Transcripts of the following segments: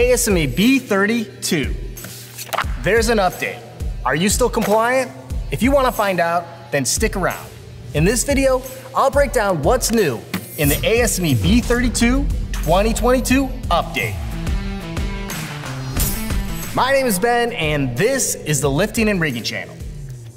ASME B30.2. There's an update. Are you still compliant? If you want to find out, then stick around. In this video, I'll break down what's new in the ASME B30.2-2022 update. My name is Ben, and this is the Lifting and Rigging channel.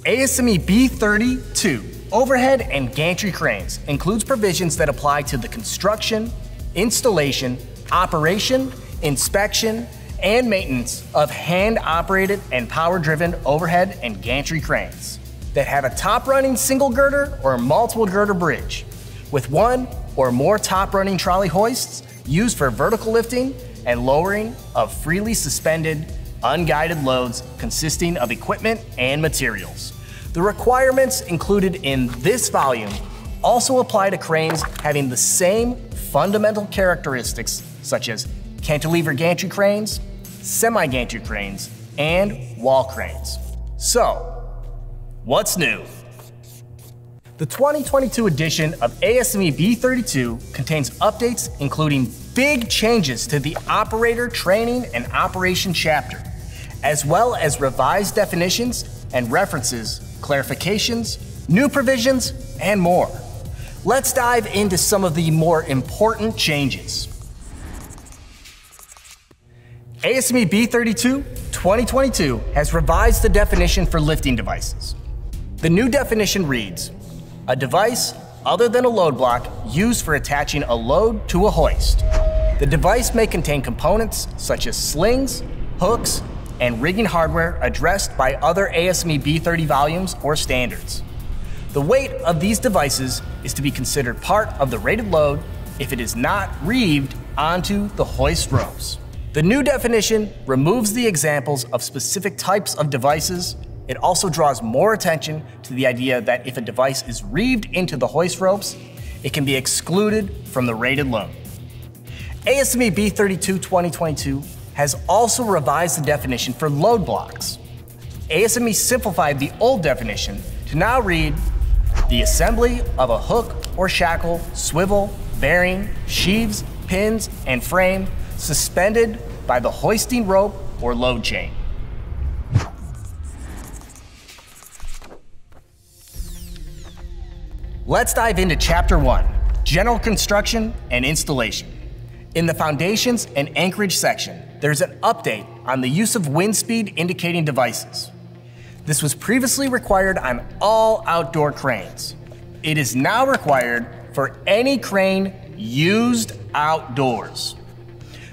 ASME B30.2 Overhead and Gantry Cranes includes provisions that apply to the construction, installation, operation, inspection, and maintenance of hand-operated and power-driven overhead and gantry cranes that have a top-running single girder or multiple girder bridge with one or more top-running trolley hoists used for vertical lifting and lowering of freely suspended, unguided loads consisting of equipment and materials. The requirements included in this volume also apply to cranes having the same fundamental characteristics such as cantilever gantry cranes, semi-gantry cranes, and wall cranes. So, what's new? The 2022 edition of ASME B30.2 contains updates including big changes to the operator training and operation chapter, as well as revised definitions and references, clarifications, new provisions, and more. Let's dive into some of the more important changes. ASME B30.2-2022 has revised the definition for lifting devices. The new definition reads, a device other than a load block used for attaching a load to a hoist. The device may contain components such as slings, hooks, and rigging hardware addressed by other ASME B30 volumes or standards. The weight of these devices is to be considered part of the rated load if it is not reeved onto the hoist ropes. The new definition removes the examples of specific types of devices. It also draws more attention to the idea that if a device is reeved into the hoist ropes, it can be excluded from the rated load. ASME B30.2-2022 has also revised the definition for load blocks. ASME simplified the old definition to now read, the assembly of a hook or shackle, swivel, bearing, sheaves, pins, and frame suspended by the hoisting rope or load chain. Let's dive into Chapter 1, General Construction and Installation. In the Foundations and Anchorage section, there's an update on the use of wind speed indicating devices. This was previously required on all outdoor cranes. It is now required for any crane used outdoors.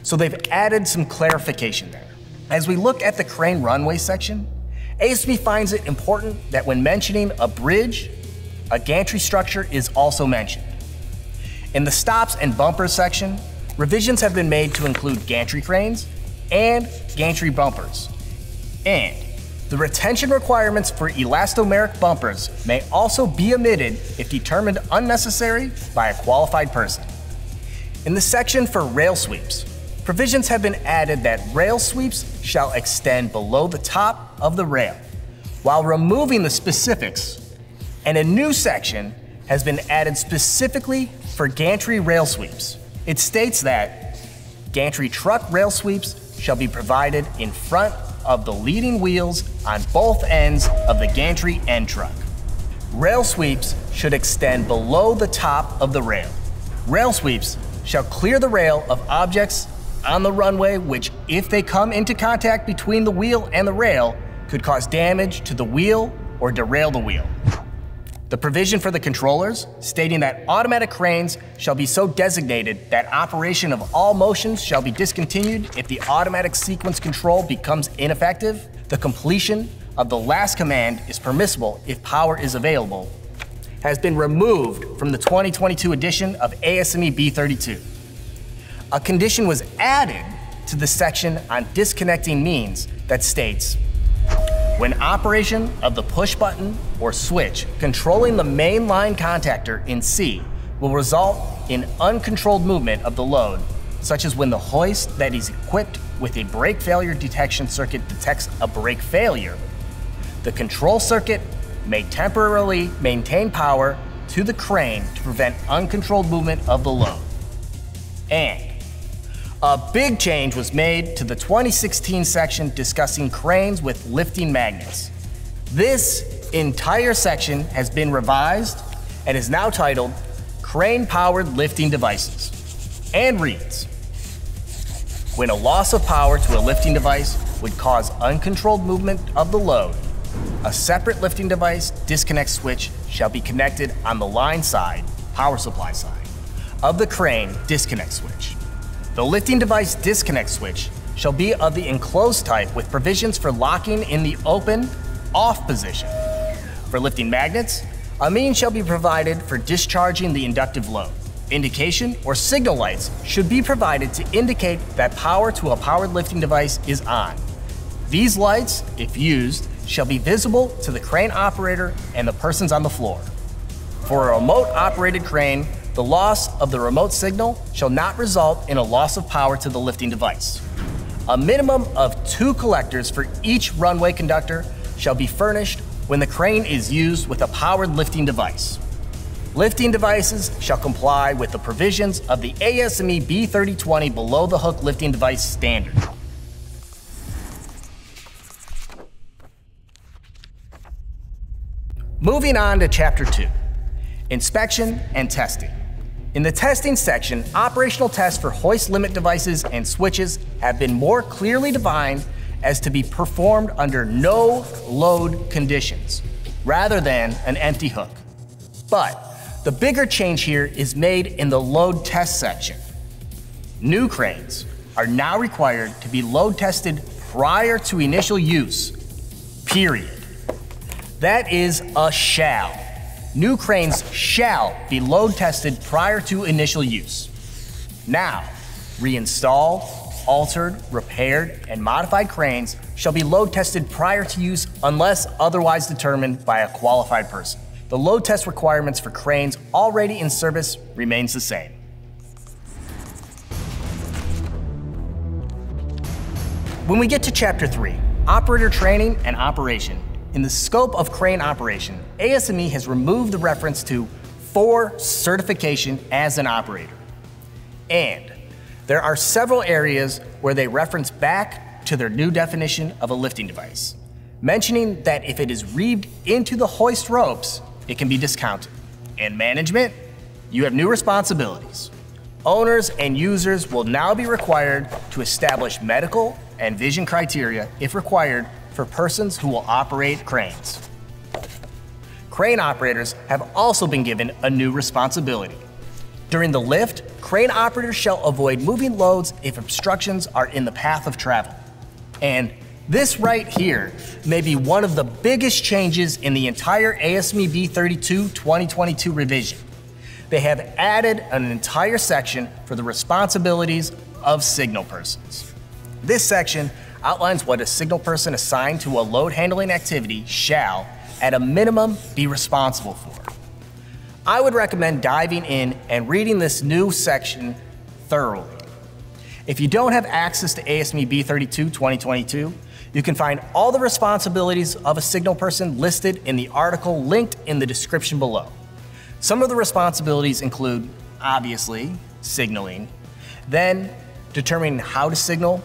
So they've added some clarification there. As we look at the crane runway section, ASME finds it important that when mentioning a bridge, a gantry structure is also mentioned. In the stops and bumpers section, revisions have been made to include gantry cranes and gantry bumpers. And the retention requirements for elastomeric bumpers may also be omitted if determined unnecessary by a qualified person. In the section for rail sweeps, provisions have been added that rail sweeps shall extend below the top of the rail, while removing the specifics, and a new section has been added specifically for gantry rail sweeps. It states that gantry truck rail sweeps shall be provided in front of the leading wheels on both ends of the gantry end truck. Rail sweeps should extend below the top of the rail. Rail sweeps shall clear the rail of objects on the runway, which, if they come into contact between the wheel and the rail, could cause damage to the wheel or derail the wheel. The provision for the controllers, stating that automatic cranes shall be so designated that operation of all motions shall be discontinued if the automatic sequence control becomes ineffective. The completion of the last command is permissible if power is available, has been removed from the 2022 edition of ASME B30.2. A condition was added to the section on disconnecting means that states, when operation of the push button or switch controlling the main line contactor in C will result in uncontrolled movement of the load, such as when the hoist that is equipped with a brake failure detection circuit detects a brake failure, the control circuit may temporarily maintain power to the crane to prevent uncontrolled movement of the load. And A big change was made to the 2016 section discussing cranes with lifting magnets. This entire section has been revised and is now titled Crane-Powered Lifting Devices, and reads, when a loss of power to a lifting device would cause uncontrolled movement of the load, a separate lifting device disconnect switch shall be connected on the line side, power supply side, of the crane disconnect switch. The lifting device disconnect switch shall be of the enclosed type with provisions for locking in the open, off position. For lifting magnets, a means shall be provided for discharging the inductive load. Indication or signal lights should be provided to indicate that power to a powered lifting device is on. These lights, if used, shall be visible to the crane operator and the persons on the floor. For a remote-operated crane, the loss of the remote signal shall not result in a loss of power to the lifting device. A minimum of 2 collectors for each runway conductor shall be furnished when the crane is used with a powered lifting device. Lifting devices shall comply with the provisions of the ASME B30.20 below the hook lifting device standard. Moving on to Chapter 2, Inspection and Testing. In the testing section, operational tests for hoist limit devices and switches have been more clearly defined as to be performed under no load conditions, rather than an empty hook. But the bigger change here is made in the load test section. New cranes are now required to be load tested prior to initial use, period. That is a shall. New cranes shall be load tested prior to initial use. Now, reinstalled, altered, repaired, and modified cranes shall be load tested prior to use unless otherwise determined by a qualified person. The load test requirements for cranes already in service remains the same. When we get to Chapter 3, Operator Training and Operation, in the scope of crane operation, ASME has removed the reference to for certification as an operator. And there are several areas where they reference back to their new definition of a lifting device, mentioning that if it is reeved into the hoist ropes, it can be discounted. And management, you have new responsibilities. Owners and users will now be required to establish medical and vision criteria, if required, for persons who will operate cranes. Crane operators have also been given a new responsibility. During the lift, crane operators shall avoid moving loads if obstructions are in the path of travel. And this right here may be one of the biggest changes in the entire ASME B30.2-2022 revision. They have added an entire section for the responsibilities of signal persons. This section outlines what a signal person assigned to a load handling activity shall, at a minimum, be responsible for. I would recommend diving in and reading this new section thoroughly. If you don't have access to ASME B30.2-2022, you can find all the responsibilities of a signal person listed in the article linked in the description below. Some of the responsibilities include, obviously, signaling, then determining how to signal,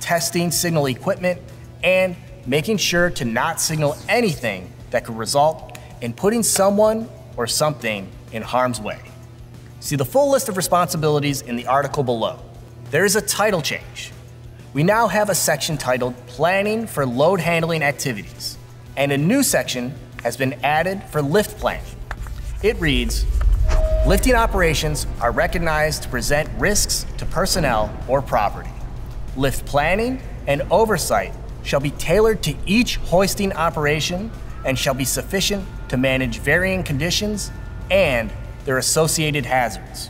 testing signal equipment, and making sure to not signal anything that could result in putting someone or something in harm's way. See the full list of responsibilities in the article below. There is a title change. We now have a section titled Planning for Load Handling Activities, and a new section has been added for lift planning. It reads, lifting operations are recognized to present risks to personnel or property. Lift planning and oversight shall be tailored to each hoisting operation and shall be sufficient to manage varying conditions and their associated hazards.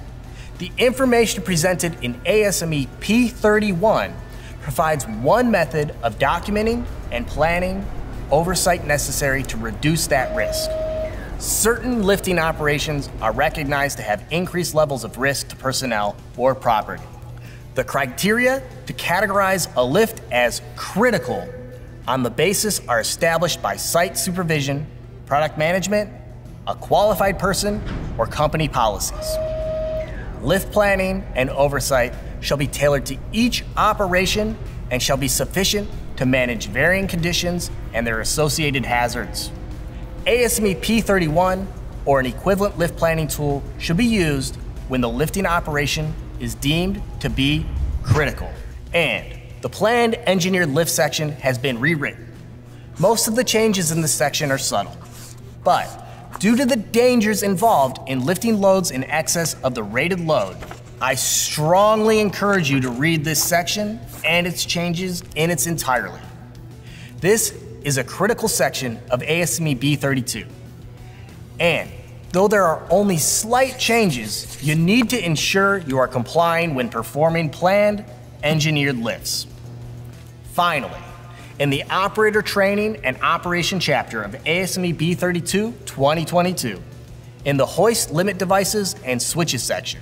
The information presented in ASME P31 provides one method of documenting and planning oversight necessary to reduce that risk. Certain lifting operations are recognized to have increased levels of risk to personnel or property. The criteria to categorize a lift as critical on the basis are established by site supervision, product management, a qualified person, or company policies. Lift planning and oversight shall be tailored to each operation and shall be sufficient to manage varying conditions and their associated hazards. ASME P31 or an equivalent lift planning tool should be used when the lifting operation is deemed to be critical. And the planned engineered lift section has been rewritten. Most of the changes in this section are subtle, but due to the dangers involved in lifting loads in excess of the rated load, I strongly encourage you to read this section and its changes in its entirety. This is a critical section of ASME B30.2. And though there are only slight changes, you need to ensure you are complying when performing planned engineered lifts. Finally, in the operator training and operation chapter of ASME B30.2-2022, in the hoist limit devices and switches section,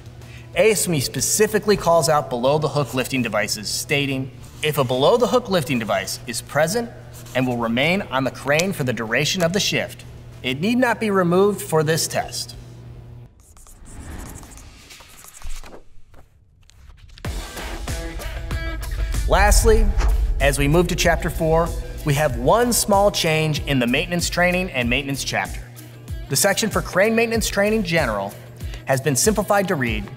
ASME specifically calls out below the hook lifting devices, stating, if a below the hook lifting device is present and will remain on the crane for the duration of the shift, it need not be removed for this test. Lastly, as we move to chapter 4, we have one small change in the maintenance training and maintenance chapter. The section for crane maintenance training general has been simplified to read,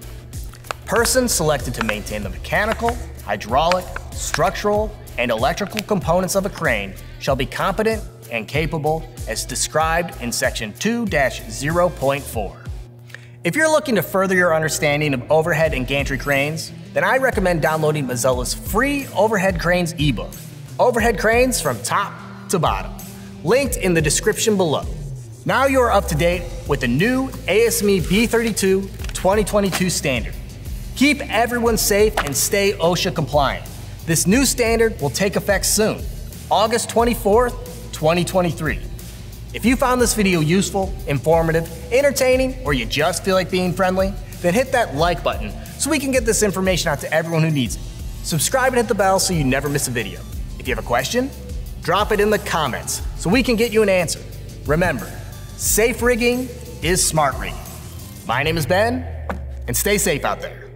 person selected to maintain the mechanical, hydraulic, structural, and electrical components of a crane shall be competent and capable as described in section 2-0.4. If you're looking to further your understanding of overhead and gantry cranes, then I recommend downloading Mozilla's free Overhead Cranes ebook, Overhead Cranes from Top to Bottom, linked in the description below. Now you're up to date with the new ASME B30.2-2022 standard. Keep everyone safe and stay OSHA compliant. This new standard will take effect soon, August 24th, 2023. If you found this video useful, informative, entertaining, or you just feel like being friendly, then hit that like button so we can get this information out to everyone who needs it. Subscribe and hit the bell so you never miss a video. If you have a question, drop it in the comments so we can get you an answer. Remember, safe rigging is smart rigging. My name is Ben, and stay safe out there.